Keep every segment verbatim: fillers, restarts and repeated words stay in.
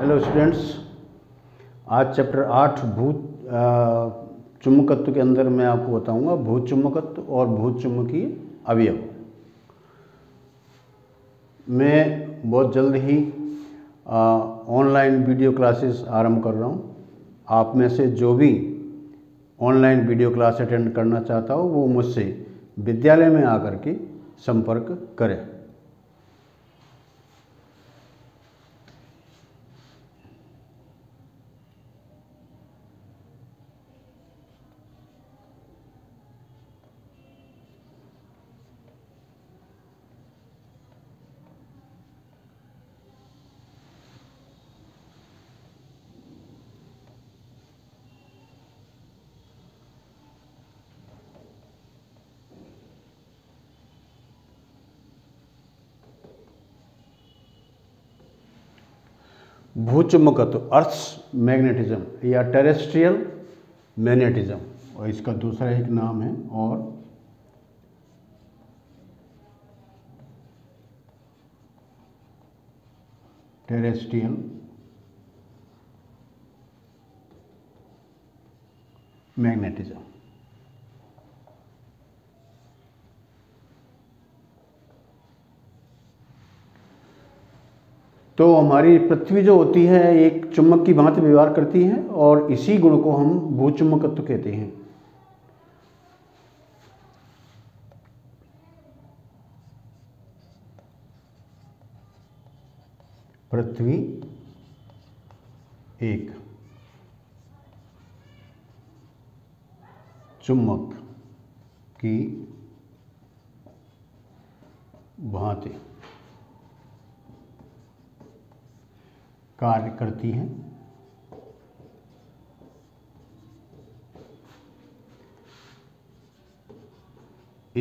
Hello students, आज chapter आठ भूत चुंबकत्व के अंदर मैं आपको बताऊंगा भूत चुंबकत्व और भूत चुंबकीय अवयव। मैं बहुत जल्द ही ऑनलाइन वीडियो क्लासेस आरंभ कर रहा हूं। आप में से जो भी ऑनलाइन वीडियो क्लास अटेंड करना चाहता हो वो मुझसे विद्यालय में आकर के संपर्क करें। भूचुंबकत्व अर्थ मैग्नेटिज्म या टेरेस्ट्रियल मैग्नेटिज्म और इसका दूसरा एक नाम है और टेरेस्ट्रियल मैग्नेटिज्म। तो हमारी पृथ्वी जो होती है एक चुंबक की भांति व्यवहार करती है और इसी गुण को हम भूचुंबकत्व कहते हैं। पृथ्वी एक चुंबक की भांति कार्य करती हैं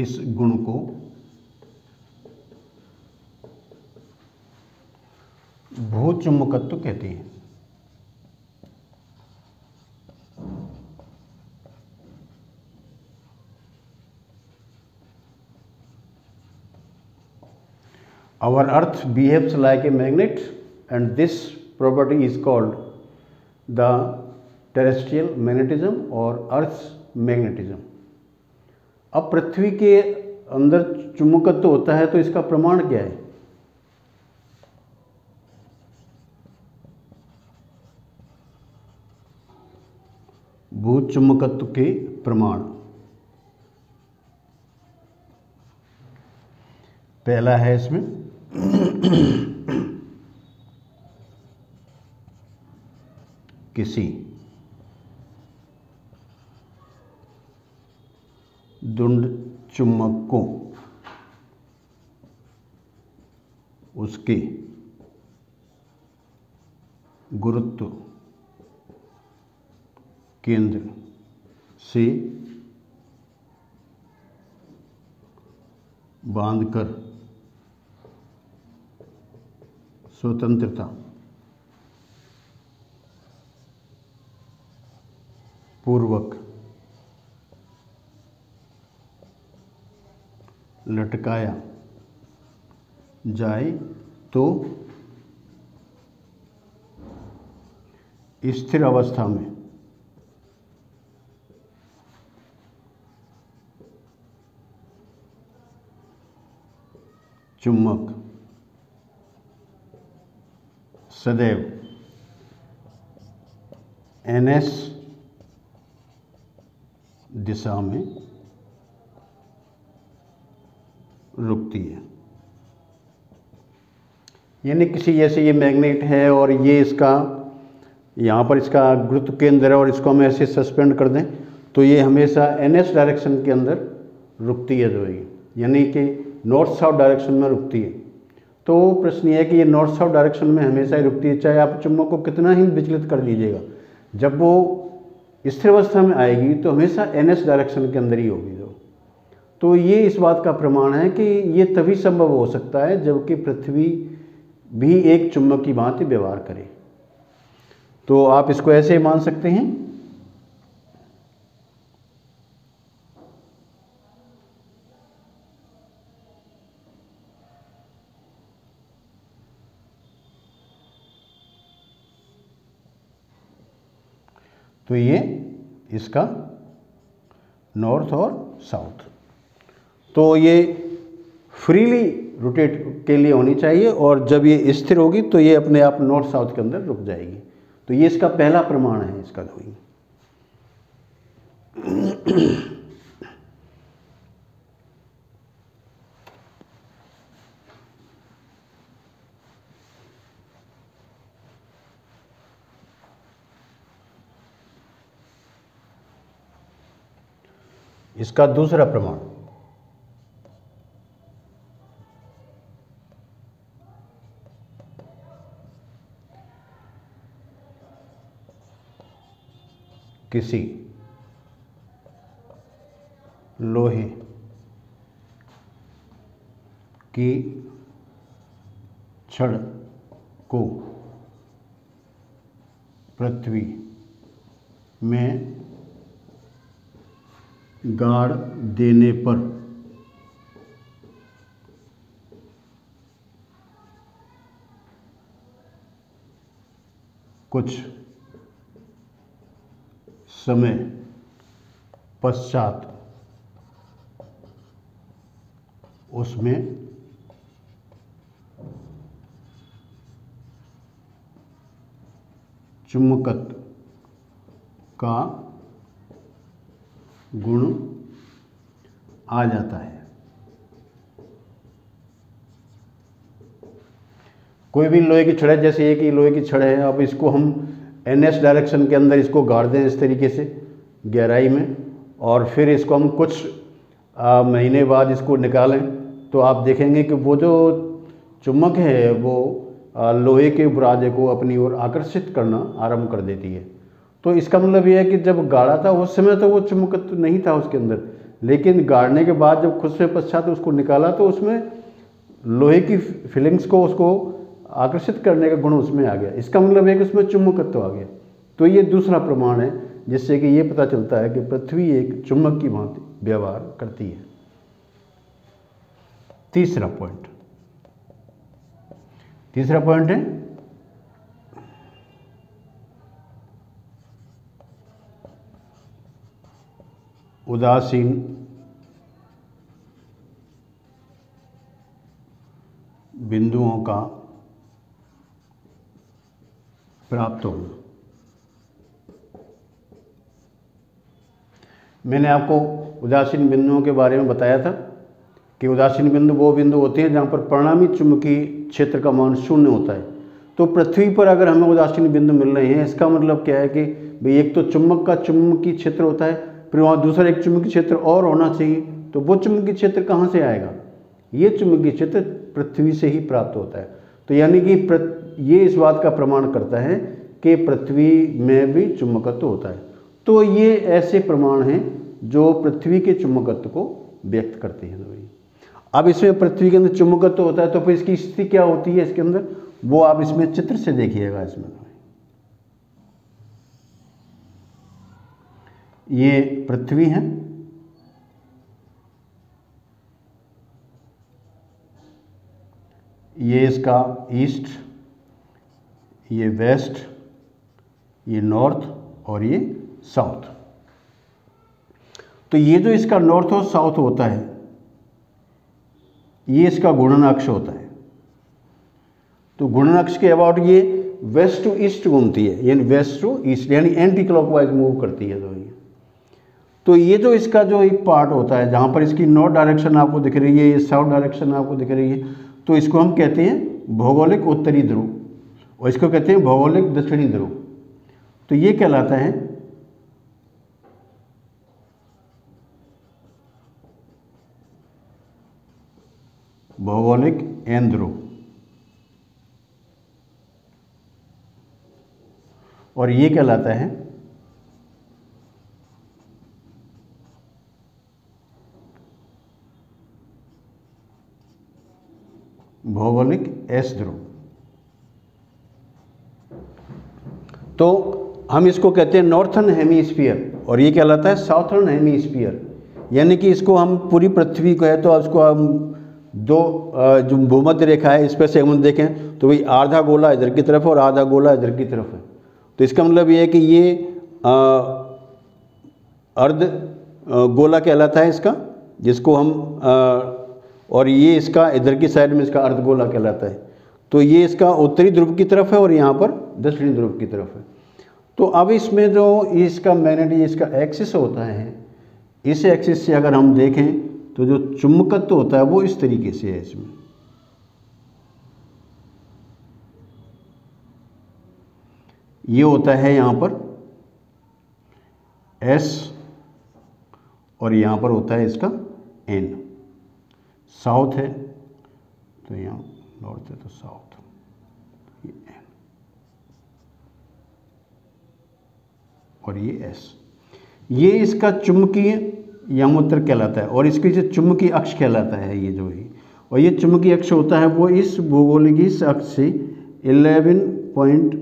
इस गुण को भूचुंबकत्व कहते हैं। Our earth behaves like a magnet and this property is called the terrestrial magnetism और अर्थ मैग्नेटिज्म। अब पृथ्वी के अंदर चुंबकत्व होता है तो इसका प्रमाण क्या है? भूत चुंबकत्व के प्रमाण पहला है इसमें किसी दुंड चुंबक को उसके गुरुत्व केंद्र से बांधकर स्वतंत्रता पूर्वक लटकाया जाए तो स्थिर अवस्था में चुंबक सदैव एनएस दिशा में रुकती है। यानी किसी जैसे ये मैग्नेट है और ये इसका यहाँ पर इसका गुरुत्व केंद्र है और इसको हम ऐसे सस्पेंड कर दें तो ये हमेशा एनएस डायरेक्शन के अंदर रुकती है, जो है यानी कि नॉर्थ साउथ डायरेक्शन में रुकती है। तो प्रश्न ये है कि ये नॉर्थ साउथ डायरेक्शन में हमेशा ही रुकती है, चाहे आप चुंबक को कितना ही विचलित कर दीजिएगा, जब वो स्थिर अवस्था में आएगी तो हमेशा एन एस डायरेक्शन के अंदर ही होगी। जो तो ये इस बात का प्रमाण है कि ये तभी संभव हो सकता है जबकि पृथ्वी भी एक चुंबक की भांति व्यवहार करे। तो आप इसको ऐसे ही मान सकते हैं तो ये इसका नॉर्थ और साउथ। तो ये फ्रीली रोटेट के लिए होनी चाहिए और जब ये स्थिर होगी तो ये अपने आप नॉर्थ साउथ के अंदर रुक जाएगी। तो ये इसका पहला प्रमाण है इसका ध्रुवीय। इसका दूसरा प्रमाण, किसी लोहे की छड़ को पृथ्वी में गाड़ देने पर कुछ समय पश्चात उसमें चुंबकत्व का गुण आ जाता है। कोई भी लोहे की छड़ है, जैसे ये कि लोहे की छड़ है, अब इसको हम एन एस डायरेक्शन के अंदर इसको गाड़ दें इस तरीके से गहराई में, और फिर इसको हम कुछ आ, महीने बाद इसको निकालें तो आप देखेंगे कि वो जो चुम्बक है वो आ, लोहे के बुरादे को अपनी ओर आकर्षित करना आरंभ कर देती है। तो इसका मतलब यह है कि जब गाड़ा था उस समय तो वो चुंबकत्व नहीं था उसके अंदर, लेकिन गाड़ने के बाद जब खुद से पश्चात तो उसको निकाला तो उसमें लोहे की फिलिंग्स को उसको आकर्षित करने का गुण उसमें आ गया। इसका मतलब है कि उसमें चुंबकत्व आ गया। तो ये दूसरा प्रमाण है जिससे कि ये पता चलता है कि पृथ्वी एक चुंबक की भांति व्यवहार करती है। तीसरा पॉइंट तीसरा पॉइंट है उदासीन बिंदुओं का प्राप्त होना। मैंने आपको उदासीन बिंदुओं के बारे में बताया था कि उदासीन बिंदु वो बिंदु होते हैं जहाँ पर परिणामी चुंबकीय क्षेत्र का मान शून्य होता है। तो पृथ्वी पर अगर हमें उदासीन बिंदु मिल रहे हैं, इसका मतलब क्या है कि भाई एक तो चुंबक का चुंबकीय क्षेत्र होता है, फिर वहाँ दूसरा एक चुंबकीय क्षेत्र और होना चाहिए। तो वो चुंबकीय क्षेत्र कहाँ से आएगा? ये चुंबकीय क्षेत्र पृथ्वी से ही प्राप्त होता है। तो यानी कि ये इस बात का प्रमाण करता है कि पृथ्वी में भी चुंबकत्व होता है। तो ये ऐसे प्रमाण हैं जो पृथ्वी के चुंबकत्व को व्यक्त करते हैं। अब इसमें पृथ्वी के अंदर चुंबकत्व होता है तो फिर इसकी स्थिति क्या होती है इसके अंदर, वो आप इसमें चित्र से देखिएगा। इसमें ये पृथ्वी है, ये इसका ईस्ट, ये वेस्ट, ये नॉर्थ और ये साउथ। तो ये जो इसका नॉर्थ और साउथ होता है ये इसका घूर्णन अक्ष होता है। तो घूर्णन अक्ष के अबाउट ये वेस्ट टू ईस्ट घूमती है, यानी वेस्ट टू ईस्ट यानी एंटी क्लॉकवाइज मूव करती है। तो ये तो ये जो इसका जो एक पार्ट होता है जहाँ पर इसकी नॉर्थ डायरेक्शन आपको दिख रही है, ये साउथ डायरेक्शन आपको दिख रही है, तो इसको हम कहते हैं भौगोलिक उत्तरी ध्रुव और इसको कहते हैं भौगोलिक दक्षिणी ध्रुव। तो ये कहलाता है भौगोलिक एन ध्रुव और ये कहलाता है भौगोलिक एस ध्रुव। तो हम इसको कहते हैं नॉर्थर्न हेमिस्फीयर और ये कहलाता है साउथर्न हेमिस्फीयर। यानी कि इसको हम पूरी पृथ्वी को है तो उसको हम दो जो भूमध्य रेखा है इस पर से हम देखें तो भाई आधा गोला इधर की तरफ है और आधा गोला इधर की तरफ है। तो इसका मतलब ये है कि ये अर्ध गोला कहलाता है इसका, जिसको हम आ, और ये इसका इधर की साइड में इसका अर्ध गोला कहलाता है। तो ये इसका उत्तरी ध्रुव की तरफ है और यहाँ पर दक्षिणी ध्रुव की तरफ है। तो अब इसमें जो इसका मैग्नेटिक इसका एक्सिस होता है, इस एक्सिस से अगर हम देखें तो जो चुंबकत्व होता है वो इस तरीके से है इसमें। ये होता है यहाँ पर S और यहाँ पर होता है इसका N। साउथ है तो यहाँ नॉर्थ है तो साउथ, ये N और ये S। ये इसका चुंबकीय यमोत्तर कहलाता है और इसकी जो चुंबकीय अक्ष कहलाता है ये जो ही, और ये चुंबकीय अक्ष होता है वो इस भूगोलिक इस अक्ष से इलेवन पॉइंट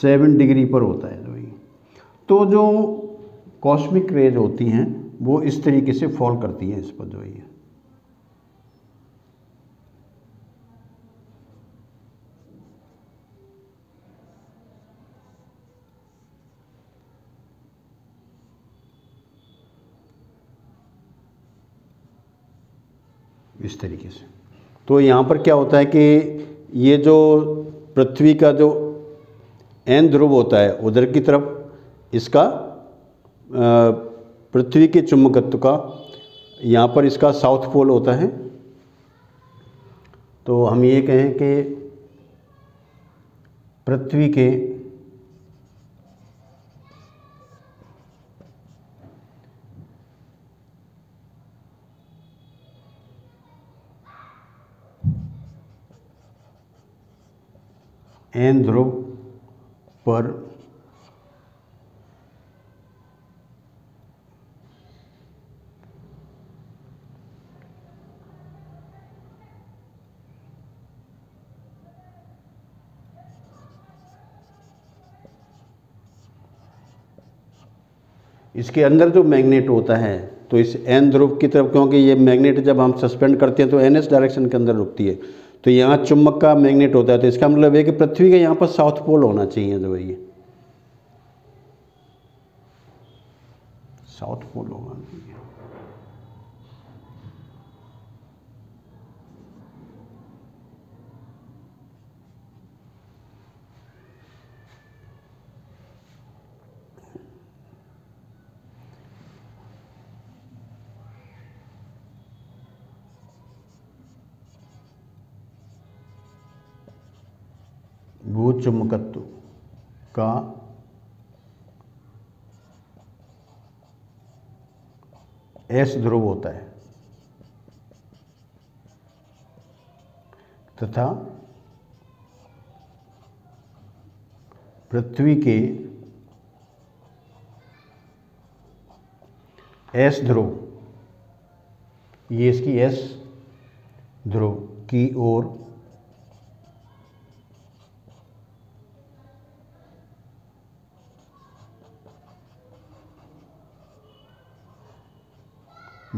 सेवन डिग्री पर होता है जो ही। तो जो कॉस्मिक रेज होती हैं वो इस तरीके से फॉल करती हैं इस पर जो ये। इस तरीके से तो यहाँ पर क्या होता है कि ये जो पृथ्वी का जो एन ध्रुव होता है उधर की तरफ, इसका पृथ्वी के चुंबकत्व का यहाँ पर इसका साउथ पोल होता है। तो हम ये कहें कि पृथ्वी के एन ध्रुव पर इसके अंदर जो मैग्नेट होता है, तो इस एन ध्रुव की तरफ, क्योंकि ये मैग्नेट जब हम सस्पेंड करते हैं तो एन एस डायरेक्शन के अंदर रुकती है, तो यहाँ चुम्बक का मैग्नेट होता है। तो इसका मतलब है कि पृथ्वी का यहाँ पर साउथ पोल होना चाहिए जो है, ये साउथ पोल होना चाहिए। भूचुंबकत्व का एस ध्रुव होता है तथा पृथ्वी के एस ध्रुव, ये इसकी एस ध्रुव की ओर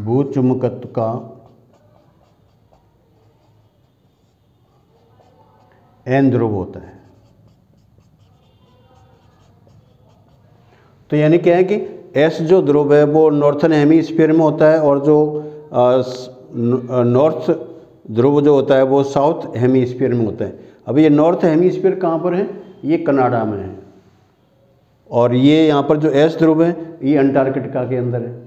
भूचुंबकत्व का एन ध्रुव होता है। तो यानी क्या है कि एस जो ध्रुव है वो नॉर्थन हेमिस्फीयर में होता है और जो नॉर्थ ध्रुव जो होता है वो साउथ हेमिस्फीयर में होता है। अब ये नॉर्थ हेमिस्फीयर कहाँ पर है? ये कनाडा में है, और ये यहाँ पर जो एस ध्रुव है ये अंटार्कटिका के अंदर है।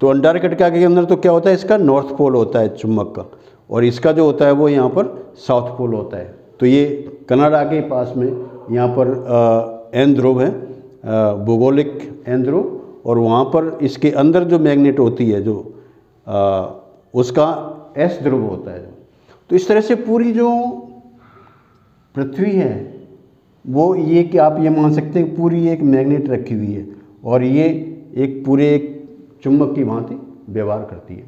तो अंटार्कटिका के अंदर तो क्या होता है, इसका नॉर्थ पोल होता है चुम्बक का, और इसका जो होता है वो यहाँ पर साउथ पोल होता है। तो ये कनाडा के पास में यहाँ पर एन ध्रुव है, भूगोलिक एन ध्रुव, और वहाँ पर इसके अंदर जो मैग्नेट होती है जो आ, उसका एस ध्रुव होता है। तो इस तरह से पूरी जो पृथ्वी है वो, ये कि आप ये मान सकते हैं पूरी एक मैग्नेट रखी हुई है और ये एक पूरे एक चुंबक की भांति व्यवहार करती है।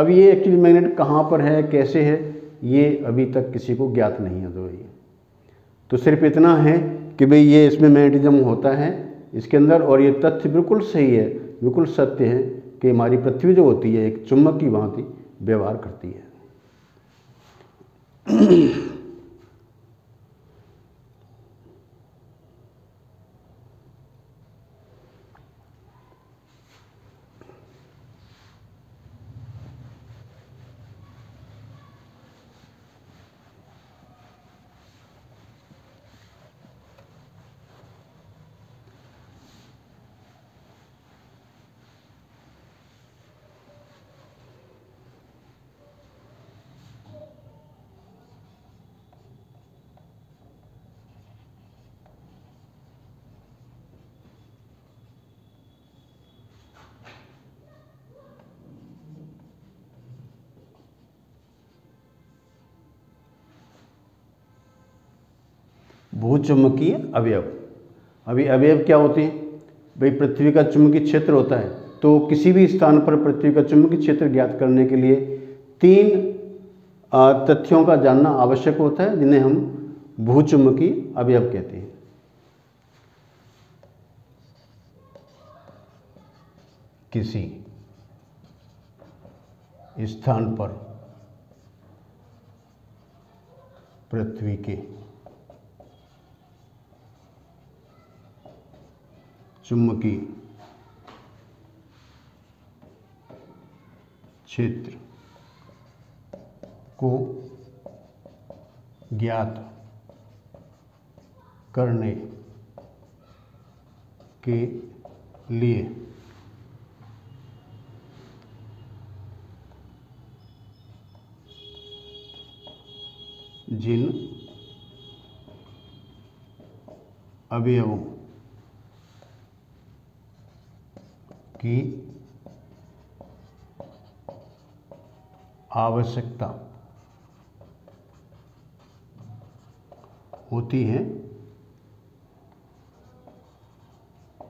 अब ये एक्चुअली मैग्नेट कहाँ पर है, कैसे है, ये अभी तक किसी को ज्ञात नहीं है। तो ये तो सिर्फ इतना है कि भाई ये इसमें मैग्नेटिज्म होता है इसके अंदर, और ये तथ्य बिल्कुल सही है, बिल्कुल सत्य है कि हमारी पृथ्वी जो होती है एक चुंबक की भांति व्यवहार करती है। भूचुम्बकीय अवयव। अभी अवयव क्या होते हैं भाई? पृथ्वी का चुंबकीय क्षेत्र होता है, तो किसी भी स्थान पर पृथ्वी का चुंबकीय क्षेत्र ज्ञात करने के लिए तीन तथ्यों का जानना आवश्यक होता है, जिन्हें हम भूचुम्बकीय अवयव कहते हैं। किसी स्थान पर पृथ्वी के चुंबकीय क्षेत्र को ज्ञात करने के लिए जिन अवयवों की आवश्यकता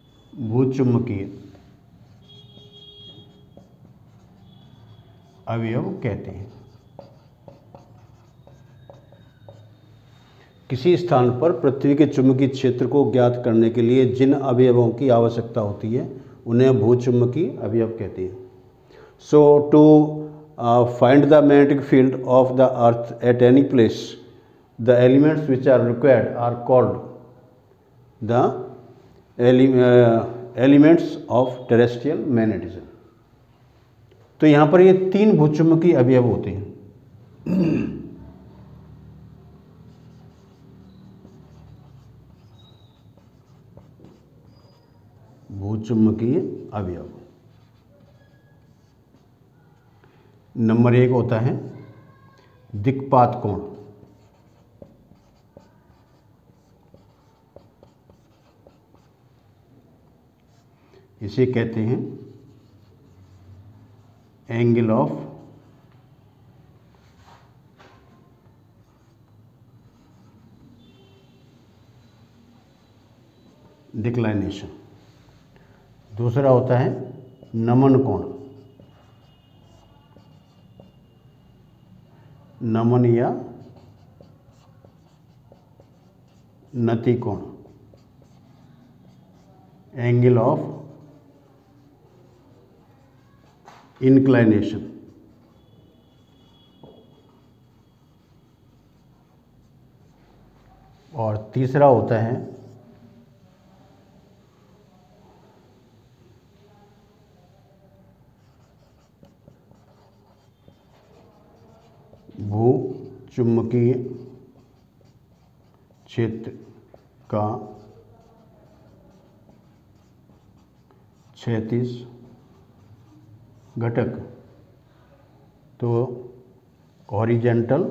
होती है उन्हें भूचुम्बकीय अवयव कहते हैं। किसी स्थान पर पृथ्वी के चुंबकीय क्षेत्र को ज्ञात करने के लिए जिन अवयवों की आवश्यकता होती है उन्हें भूचुम्बकीय अवयव कहते हैं। So to find the magnetic field of the earth at any place the elements which are required are called the elements of terrestrial magnetism. तो यहाँ पर ये तीन भूचुम्बकीय अवयव होते हैं। भूचुम्बकीय अवयव नंबर एक होता है दिक्पात कोण। इसे कहते हैं एंगल ऑफ डिक्लाइनेशन। दूसरा होता है नमन कोण, नमन या नति कोण, एंगल ऑफ इंक्लाइनेशन। और तीसरा होता है भूचुम्बकीय क्षेत्र का क्षैतिज घटक, तो horizontal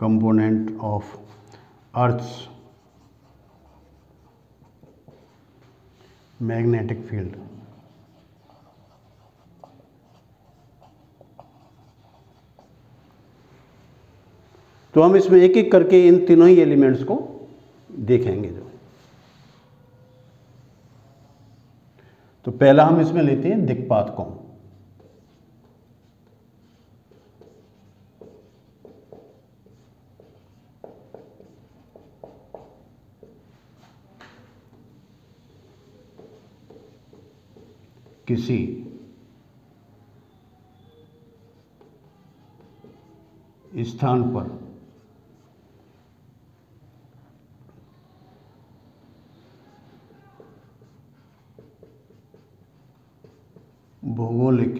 component of earth's magnetic field. तो हम इसमें एक एक करके इन तीनों ही एलिमेंट्स को देखेंगे। जो तो पहला हम इसमें लेते हैं दिक्पात कोण। किसी स्थान पर भौगोलिक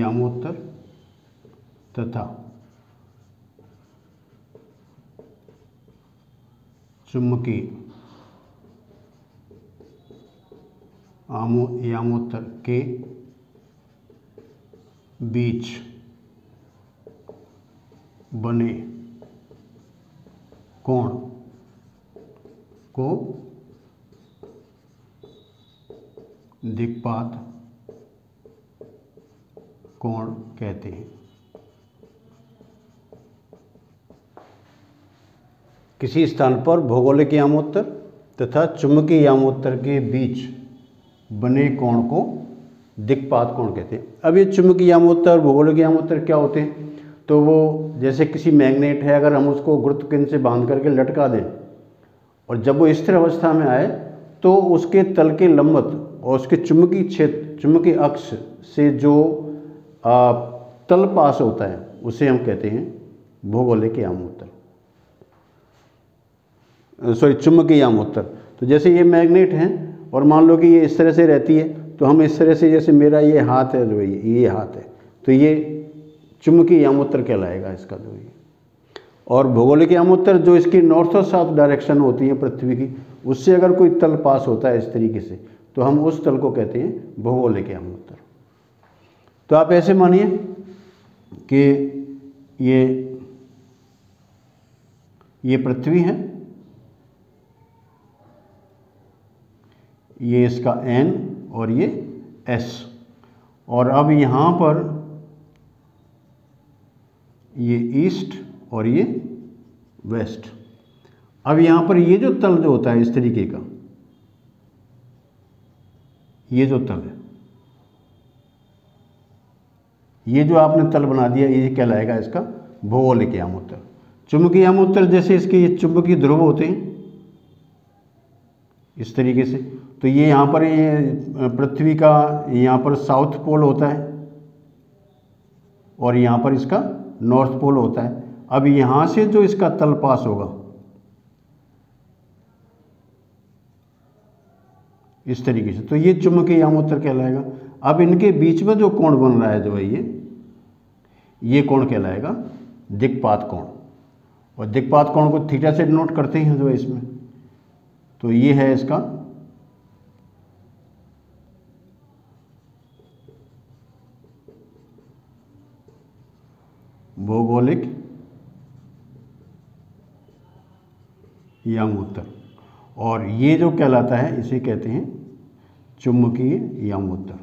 यामोत्तर तथा चुंबकीय यामोत्तर के बीच बने कोण को दिक्पात कोण कहते हैं। किसी स्थान पर भौगोलिक यामोत्तर तथा चुंबकीय यामोत्तर के बीच बने कोण को दिक्पात कोण कहते हैं। अब ये चुंबकीय यामोत्तर भौगोलिक यामोत्तर क्या होते हैं, तो वो जैसे किसी मैग्नेट है, अगर हम उसको गुरुत्वाकर्षण से बांध करके लटका दें और जब वो स्थिर अवस्था में आए तो उसके तल के लंबवत और उसके चुंबकीय क्षेत्र चुंबकीय अक्ष से जो आ, तल पास होता है उसे हम कहते हैं भौगोलिक यामोत्तर, सॉरी चुंबकीय यामोत्तर। तो जैसे ये मैग्नेट हैं और मान लो कि ये इस तरह से रहती है, तो हम इस तरह से, जैसे मेरा ये हाथ है, जो ये ये हाथ है, तो ये चुंबकीय यामोत्तर कहलाएगा इसका जो ये। और भौगोलिक यामोत्तर जो इसकी नॉर्थ और साउथ डायरेक्शन होती है पृथ्वी की, उससे अगर कोई तल पास होता है इस तरीके से, तो हम उस तल को कहते हैं भौगोलिक यामोत्तर। तो आप ऐसे मानिए कि ये ये पृथ्वी है, ये इसका एन और ये एस, और अब यहाँ पर ये ईस्ट और ये वेस्ट। अब यहाँ पर ये जो तल जो होता है इस तरीके का, ये जो तल है, ये जो आपने तल बना दिया, ये कहलाएगा इसका भौगोलिक यामोत्तर। चुंबकीय यामोत्तर जैसे इसके ये चुंबकीय ध्रुव होते हैं इस तरीके से, तो ये यहाँ पर ये पृथ्वी का यहाँ पर साउथ पोल होता है और यहाँ पर इसका नॉर्थ पोल होता है। अब यहाँ से जो इसका तल पास होगा इस तरीके से, तो ये चुंबकीय यामोत्तर कहलाएगा। अब इनके बीच में जो कोण बन रहा है जो है ये ये कोण कहलाएगा दिक्पात कोण, और दिक्पात कोण को थीटा से डिनोट करते हैं जो है इसमें, तो ये है इसका भौगोलिक यामोत्तर। और ये जो कहलाता है इसे कहते हैं चुंबकीय यामोत्तर।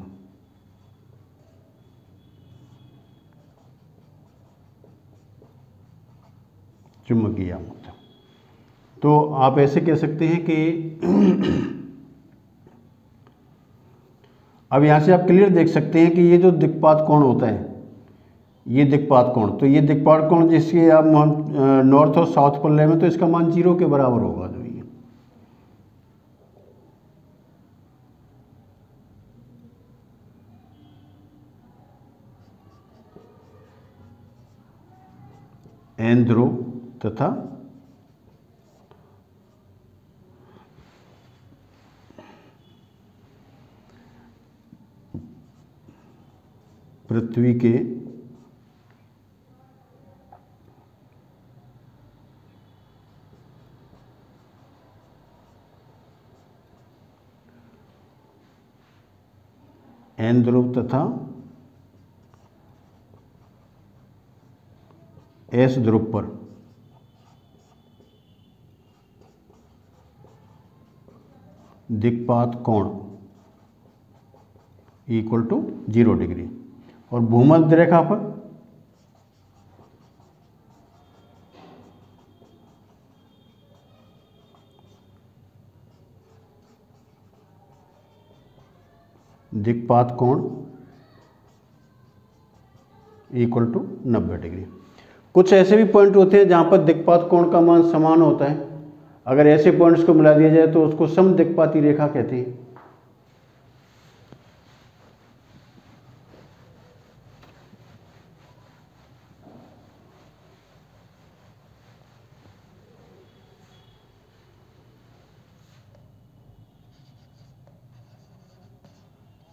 चुंबकीय यामोत्तर तो आप ऐसे कह सकते हैं कि अब यहाँ से आप क्लियर देख सकते हैं कि ये जो दिक्पात कोण होता है, ये दिक्पात कोण, तो ये दिक्पात कोण जिसके आप नॉर्थ और साउथ पर ले में, तो इसका मान जीरो के बराबर होगा जो ये। एन ध्रुव तथा पृथ्वी के एन ध्रुव तथा एस ध्रुव पर दिक्पात कोण इक्वल टू जीरो डिग्री, और भूमध्य रेखा पर दिक्पात कोण इक्वल टू नब्बे डिग्री। कुछ ऐसे भी पॉइंट होते हैं जहाँ पर दिक्पात कोण का मान समान होता है, अगर ऐसे पॉइंट्स को मिला दिया जाए तो उसको समदिक्पाती रेखा कहते हैं।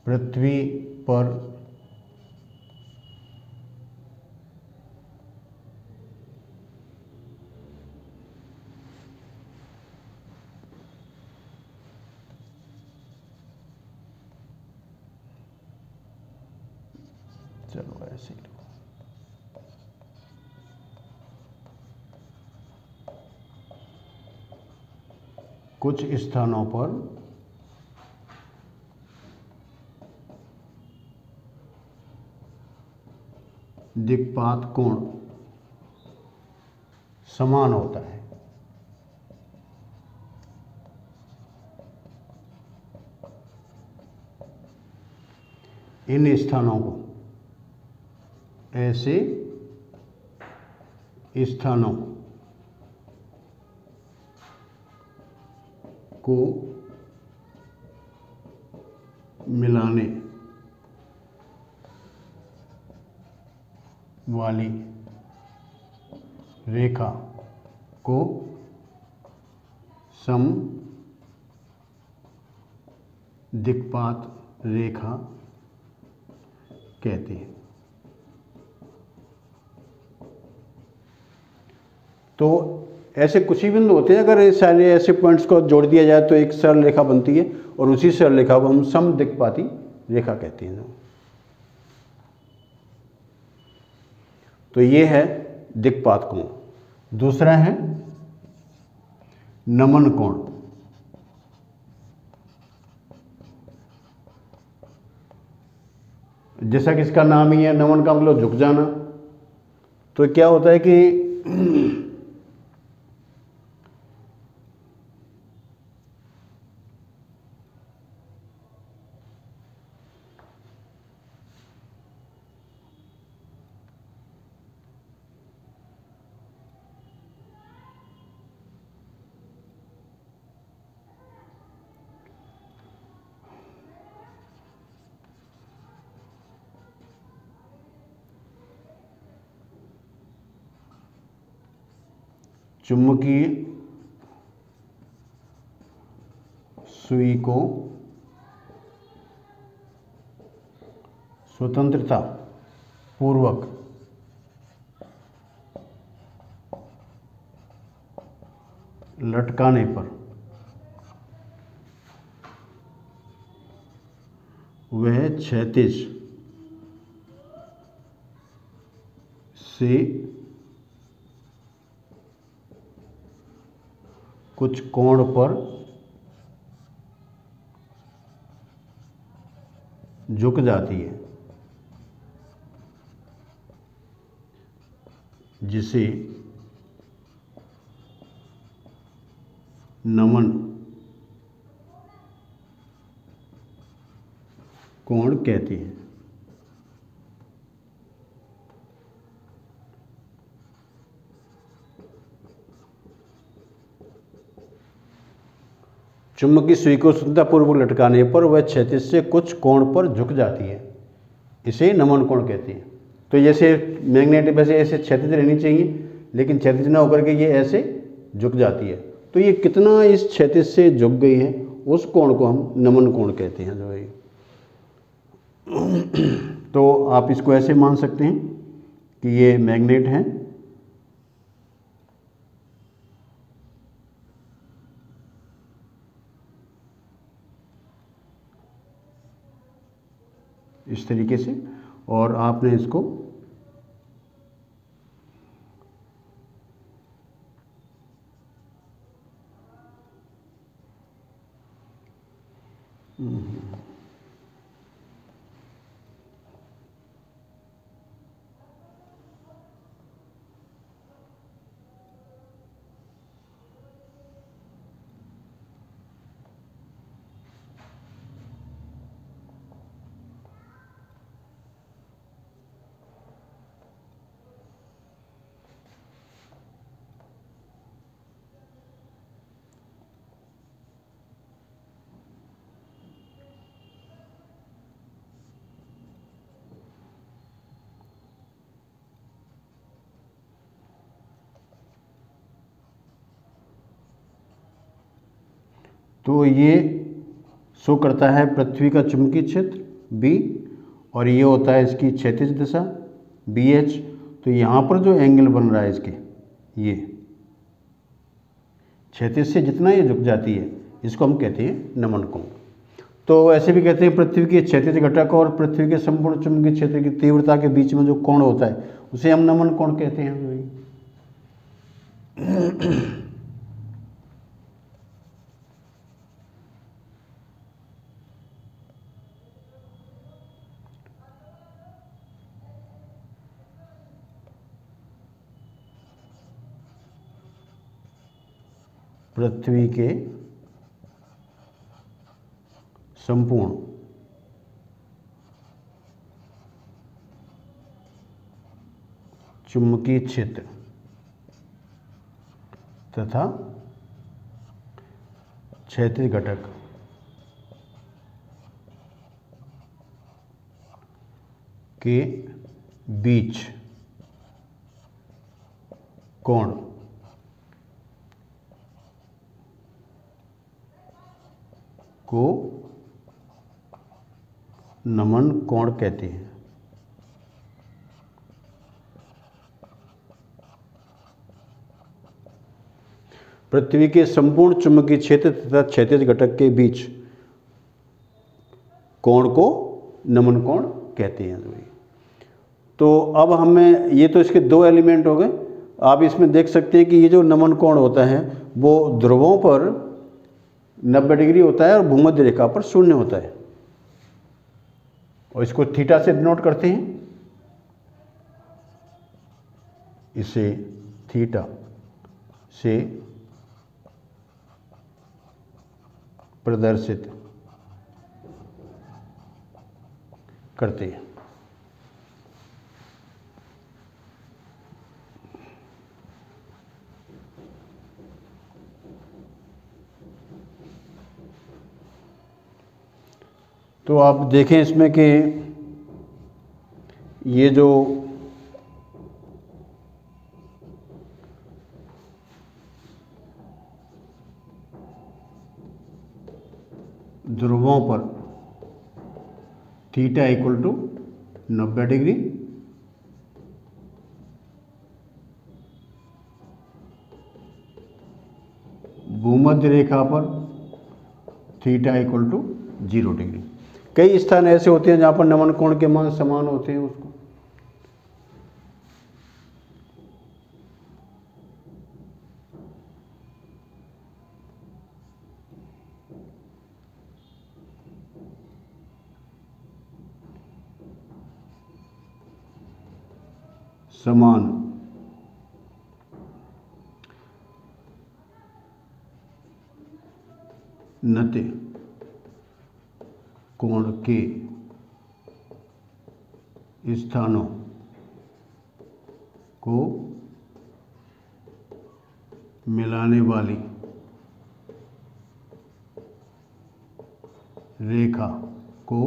पृथ्वी पर चलो ऐसे कुछ स्थानों पर दिक्पात कोण समान होता है। इन स्थानों को ऐसे स्थानों को मिलाने वाली रेखा को समदिक्पात रेखा कहते हैं। तो ऐसे कुछ ही बिंदु होते हैं, अगर ये सारे ऐसे पॉइंट्स को जोड़ दिया जाए तो एक सरल रेखा बनती है और उसी सरल रेखा को हम समदिक्पाती रेखा कहते हैं। तो ये है दिक्पात कोण। दूसरा है नमन कोण। जैसा कि इसका नाम ही है नमन का मतलब झुक जाना, तो क्या होता है कि चुंबकीय सुई को स्वतंत्रता पूर्वक लटकाने पर वह क्षैतिज से कुछ कोण पर झुक जाती है, जिसे नमन कोण कहते हैं। चुंबकीय सुई को स्वतंत्रतापूर्वक लटकाने पर वह क्षैतिज से कुछ कोण पर झुक जाती है, इसे नमन कोण कहते हैं। तो जैसे मैग्नेट वैसे ऐसे क्षैतिज रहनी चाहिए, लेकिन क्षैतिज ना होकर के ये ऐसे झुक जाती है। तो ये कितना इस क्षैतिज से झुक गई है, उस कोण को हम नमन कोण कहते हैं। जो है तो आप इसको ऐसे मान सकते हैं कि ये मैग्नेट है इस तरीके से, और आपने इसको तो ये शो करता है पृथ्वी का चुंबकीय क्षेत्र B, और ये होता है इसकी क्षैतिज दिशा B H। तो यहाँ पर जो एंगल बन रहा है इसके, ये क्षैतिज से जितना ये झुक जाती है, इसको हम कहते हैं नमन कोण। तो ऐसे भी कहते हैं पृथ्वी के क्षैतिज घटक और पृथ्वी के संपूर्ण चुंबकीय क्षेत्र की तीव्रता के बीच में जो कोण होता है, उसे हम नमन कोण कहते हैं। पृथ्वी के संपूर्ण चुंबकीय क्षेत्र तथा क्षेत्रीय घटक के बीच कोण को नमन कोण कहते हैं। पृथ्वी के संपूर्ण चुंबकीय क्षेत्र तथा क्षैतिज घटक के बीच कोण को नमन कोण कहते हैं। तो अब हमें ये तो इसके दो एलिमेंट हो गए। आप इसमें देख सकते हैं कि ये जो नमन कोण होता है वो ध्रुवों पर नब्बे डिग्री होता है और भूमध्य रेखा पर शून्य होता है, और इसको थीटा से डिनोट करते हैं, इसे थीटा से प्रदर्शित करते हैं। तो आप देखें इसमें कि ये जो ध्रुवों पर थीटा इक्वल टू नब्बे डिग्री भूमध्य रेखा पर theta equal to zero degree. कई स्थान ऐसे होते हैं जहाँ पर नमन कोण के मान समान होते हैं उसको। समान नते कोण के स्थानों को मिलाने वाली रेखा को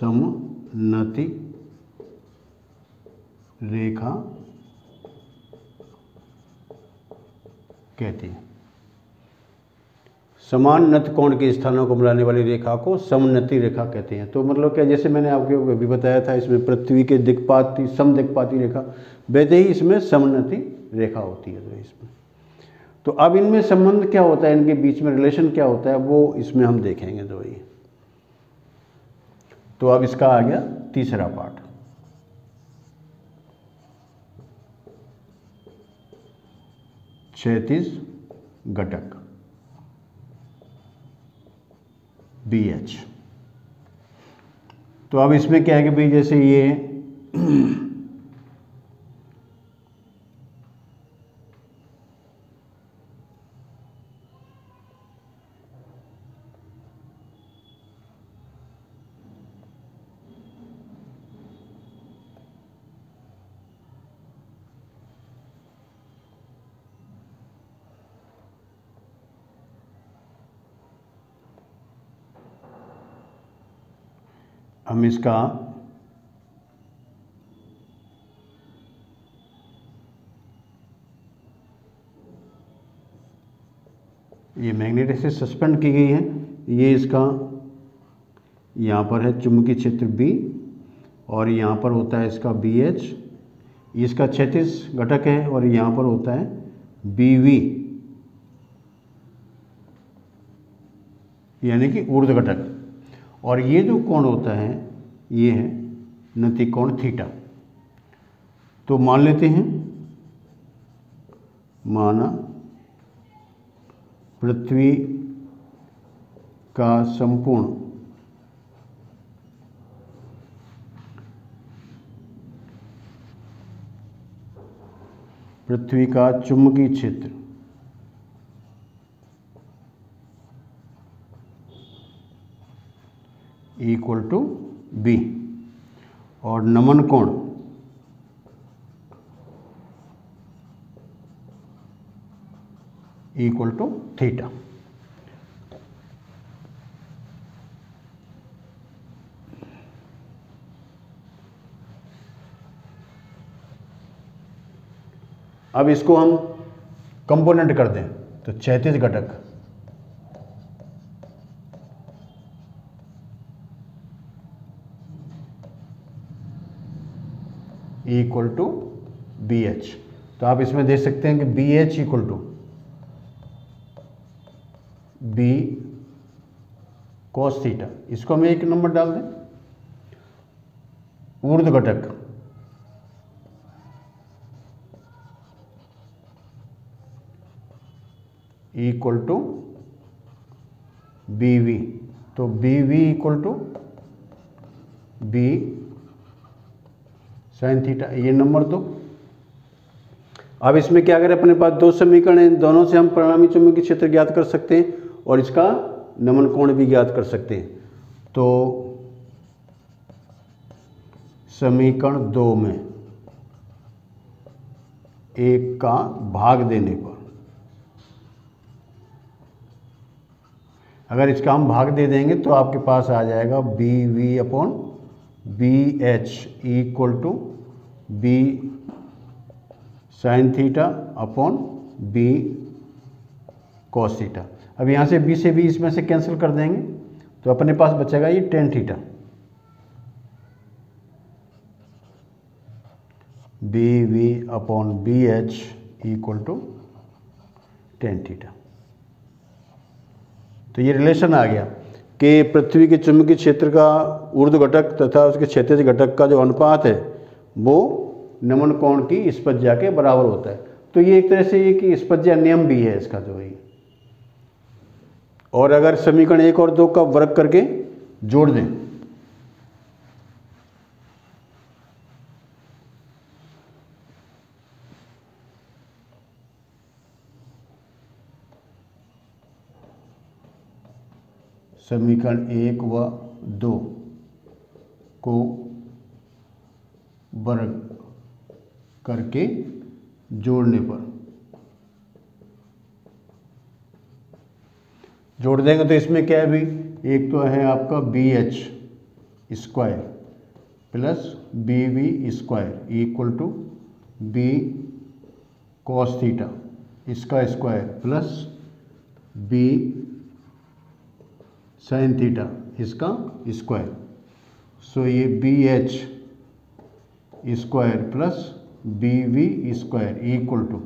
समनति रेखा कहती है। समान नत कोण के स्थानों को मिलाने वाली रेखा को समनति रेखा कहते हैं। तो मतलब क्या, जैसे मैंने आपको अभी बताया था इसमें पृथ्वी के दिक्पाती समदिक्पाती रेखा, वैसे ही इसमें समनति रेखा होती है। तो इसमें तो अब इनमें संबंध क्या होता है, इनके बीच में रिलेशन क्या होता है वो इसमें हम देखेंगे। तो ये तो अब इसका आ गया तीसरा पार्ट। क्षैतिज घटक बी एच। तो अब इसमें क्या है कि भाई जैसे ये हम इसका ये मैग्नेट से सस्पेंड की गई है, ये इसका यहाँ पर है चुंबकीय क्षेत्र B और यहाँ पर होता है इसका बी एच, इसका क्षैतिज घटक है, और यहाँ पर होता है बी वी यानी कि ऊर्ध्व घटक। और ये जो कोण होता है ये है नति कोण थीटा। तो मान लेते हैं, माना पृथ्वी का संपूर्ण पृथ्वी का चुंबकीय क्षेत्र इक्वल टू बी और नमन कोण इक्वल टू थीटा। अब इसको हम कंपोनेंट कर दें तो क्षैतिज घटक इक्वल टू बी एच, तो आप इसमें देख सकते हैं कि B H equal to B cos theta, इसको हम एक नंबर डाल दें। ऊर्ध्व घटक इक्वल टू बी वी, तो B V equal to B sine theta, ये नंबर दो। अब इसमें क्या करें, अपने पास दो समीकरण हैं, दोनों से हम परिणामी चुंबकीय क्षेत्र ज्ञात कर सकते हैं और इसका नमन कोण भी ज्ञात कर सकते हैं। तो समीकरण दो में एक का भाग देने पर, अगर इसका हम भाग दे देंगे तो आपके पास आ जाएगा B V upon B H equal to B sine theta upon B cos theta. अब यहाँ से बी से बी इसमें से कैंसिल कर देंगे तो अपने पास बचेगा ये tan theta B V upon B H equal to tan theta. तो ये रिलेशन आ गया कि पृथ्वी के चुंबकीय क्षेत्र का ऊर्ध्व घटक तथा उसके क्षैतिज घटक का जो अनुपात है वो नमन कोण की स्पर्ज्या के बराबर होता है। तो ये एक तरह से ये कि स्पर्ज्या नियम भी है इसका जो है। और अगर समीकरण एक और दो का वर्ग करके जोड़ दें समीकरण एक व दो को वर्ग करके जोड़ने पर, जोड़ देंगे तो इसमें क्या है भी, एक तो है आपका B H square plus B V square equal to B cos theta इसका square plus B sine theta इसका स्क्वायर। सो ये B H square plus B V square equal to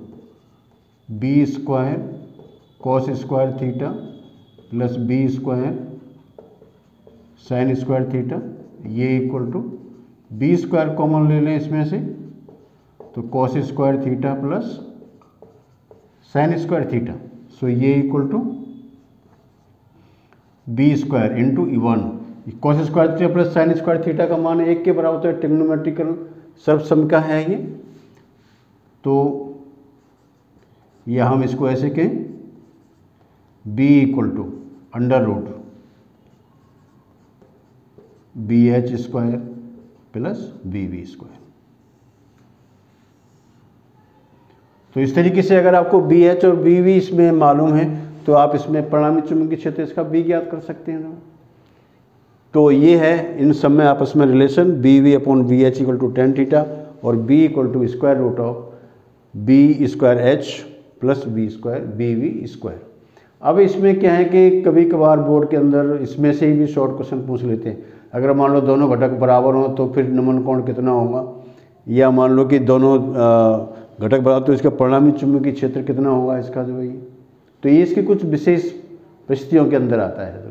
B square cos square theta plus B square sine square theta, ये equal to B square common ले लें इसमें से तो cos square theta plus sine square theta. So ये equal to B square into one cos square theta plus sine square theta का मान एक के बराबर होता है। ट्रिग्नोमेट्रिकल सर्वसमका है ये, तो यह हम इसको ऐसे कहें b equal to under root B H square plus B V square. तो इस तरीके से अगर आपको बी एच और बी वी इसमें मालूम है तो आप इसमें परिणामी चुंबकीय क्षेत्र इसका बी ज्ञात कर सकते हैं। तो ये है इन सब में आपस में relation, B V upon B H equal to tan theta और B equal to square root of B square H plus B square B V square. अब इसमें क्या है कि कभी कभार बोर्ड के अंदर इसमें से ही भी शॉर्ट क्वेश्चन पूछ लेते हैं। अगर मान लो दोनों घटक बराबर हों तो फिर नमन कोण कितना होगा, या मान लो कि दोनों घटक बराबर तो इसका परिणामी चुंबकीय क्षेत्र कितना होगा इसका जो है। तो ये इसके कुछ विशेष परिस्थितियों के अंदर आता है।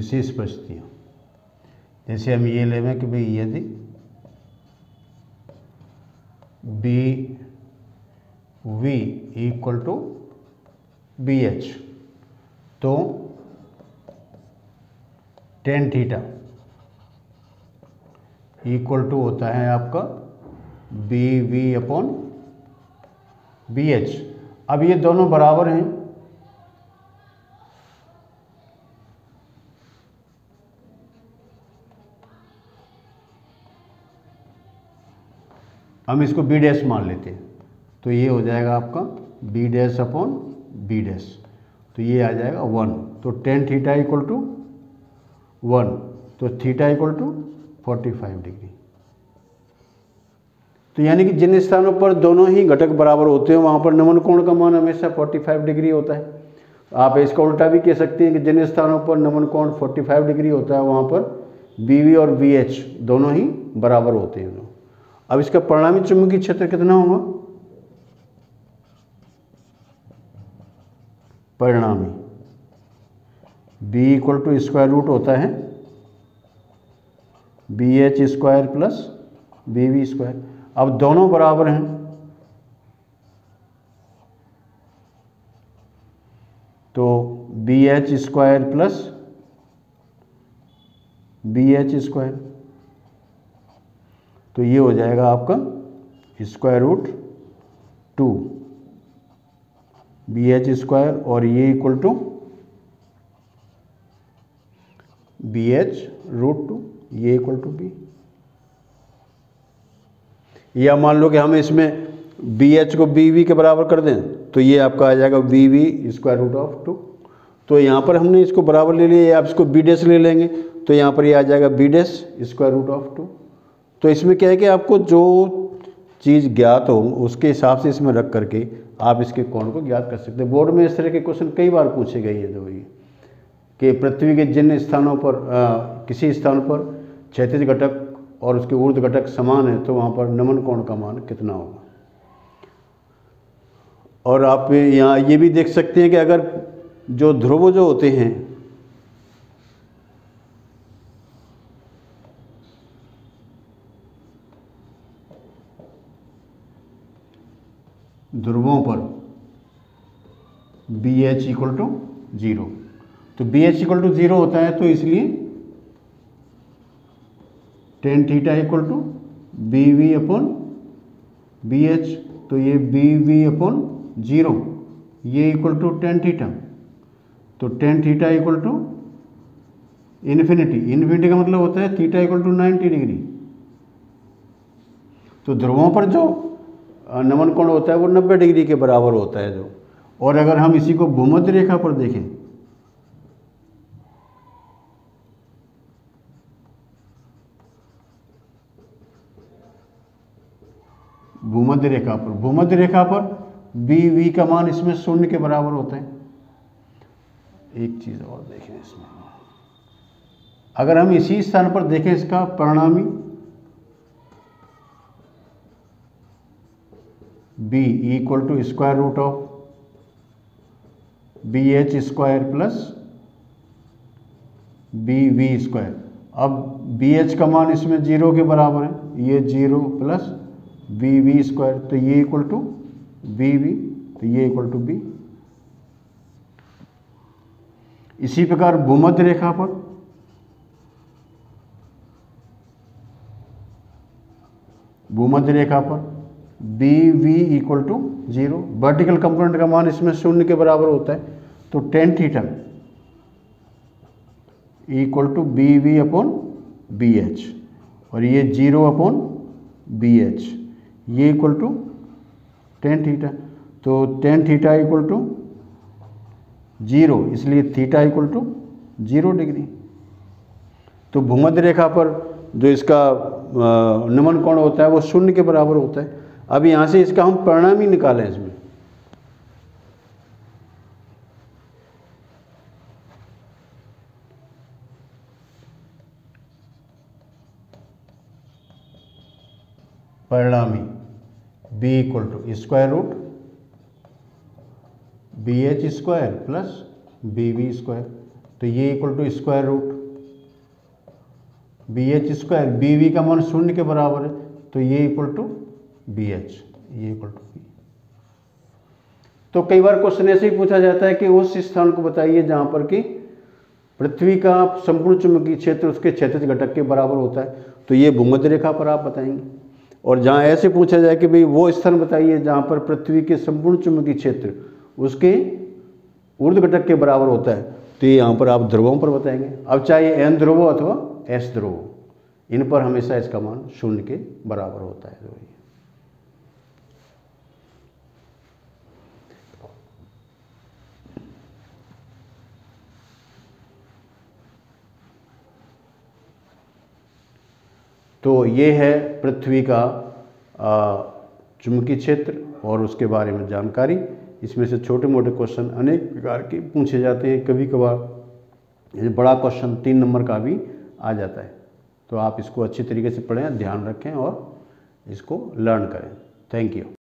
विशेष बस्तियाँ। जैसे हम ये लेवें कि भाई यदि B V equal to B H तो टेन थीटा इक्वल टू होता है आपका B V upon B H. अब ये दोनों बराबर हैं, हम इसको बी डैश मान लेते हैं तो ये हो जाएगा आपका B dash upon B dash, तो ये आ जाएगा वन। तो tan theta equal to one, तो theta equal to forty five degree. तो यानी कि जिन स्थानों पर दोनों ही घटक बराबर होते हैं वहाँ पर नमन कोण का मान हमेशा फोर्टी फाइव डिग्री होता है। आप इसका उल्टा भी कह सकते हैं कि जिन स्थानों पर नमन कोण फोर्टी फाइव डिग्री होता है वहाँ पर बी वी और बी एच दोनों ही बराबर होते हैं। अब इसका परिणामी चुंबकीय क्षेत्र कितना होगा? परिणामी B equal to square root होता है B H square plus B V square. अब दोनों बराबर हैं, तो B H square plus B H square, तो ये हो जाएगा आपका square root two B H square और ये equal to B H root two, ये इक्वल टू बी। या मान लो कि हम इसमें बी एच को बी वी के बराबर कर दें तो ये आपका आ जाएगा B V square root of two. तो यहाँ पर हमने इसको बराबर ले लिया, आप इसको बी डैश ले लेंगे तो यहाँ पर ये आ जाएगा B dash square root of two. तो इसमें क्या है कि आपको जो चीज़ ज्ञात हो उसके हिसाब से इसमें रख करके आप इसके कोण को ज्ञात कर सकते हैं। बोर्ड में इस तरह के क्वेश्चन कई बार पूछे गए हैं, जो ये कि पृथ्वी के जिन स्थानों पर आ, किसी स्थान पर क्षैतिज घटक और उसके ऊर्ध्व घटक समान है तो वहाँ पर नमन कोण का मान कितना होगा। और आप यहाँ ये भी देख सकते हैं कि अगर जो ध्रुव जो होते हैं ध्रुवों पर B H equal to zero, तो B H equal to zero होता है तो इसलिए tan theta equal to B V upon B H, तो ये बी वी अपॉन जीरो ये इक्वल टू टेन थीटा, तो tan theta equal to infinity. Infinity का मतलब होता है theta equal to ninety degree. तो ध्रुवों पर जो नमन कोण होता है वो नब्बे डिग्री के बराबर होता है जो। और अगर हम इसी को भूमध्य रेखा पर देखें भूमध्य रेखा पर भूमध्य रेखा पर बी वी का मान इसमें शून्य के बराबर होता है। एक चीज़ और देखें इसमें, अगर हम इसी स्थान पर देखें इसका परिणामी b equal to square root of B H square plus B V square. अब बी एच का मान इसमें जीरो के बराबर है, ये zero plus B V square, तो ये इक्वल टू बी वी, तो ये इक्वल टू बी। इसी प्रकार भूमध्य रेखा पर भूमध्य रेखा पर B V equal to zero, vertical component का मान इसमें शून्य के बराबर होता है, तो tan theta equal to B V upon B H और ये जीरो अपॉन बी एच ये इक्वल टू टेन थीटा, तो tan theta equal to zero, इसलिए theta equal to zero degree. तो भूमध्य रेखा पर जो इसका नमन कोण होता है वो शून्य के बराबर होता है। अब यहाँ से इसका हम परिणाम ही निकालें इसमें, परिणामी b equal to square root B H square plus B V square. तो ये equal to square root B H square, B V का मान शून्य के बराबर है तो ये इक्वल टू बी एच, ये इक्वल टू बी। तो कई बार क्वेश्चन ऐसे ही पूछा जाता है कि उस स्थान को बताइए जहाँ पर कि पृथ्वी का संपूर्ण चुंबकीय क्षेत्र उसके क्षैतिज घटक के बराबर होता है, तो ये भूमध्य रेखा पर आप बताएंगे। और जहाँ ऐसे पूछा जाए कि भाई वो स्थान बताइए जहाँ पर पृथ्वी के संपूर्ण चुंबकीय क्षेत्र उसके ऊर्ध्व घटक के बराबर होता है, तो ये यहाँ पर आप ध्रुवों पर बताएंगे। अब चाहे एन ध्रुव अथवा एस ध्रुव, इन पर हमेशा इसका मान शून्य के बराबर होता है। तो ये है पृथ्वी का चुंबकीय क्षेत्र और उसके बारे में जानकारी। इसमें से छोटे मोटे क्वेश्चन अनेक प्रकार के पूछे जाते हैं, कभी कभार बड़ा क्वेश्चन तीन नंबर का भी आ जाता है। तो आप इसको अच्छी तरीके से पढ़ें, ध्यान रखें और इसको लर्न करें। Thank you.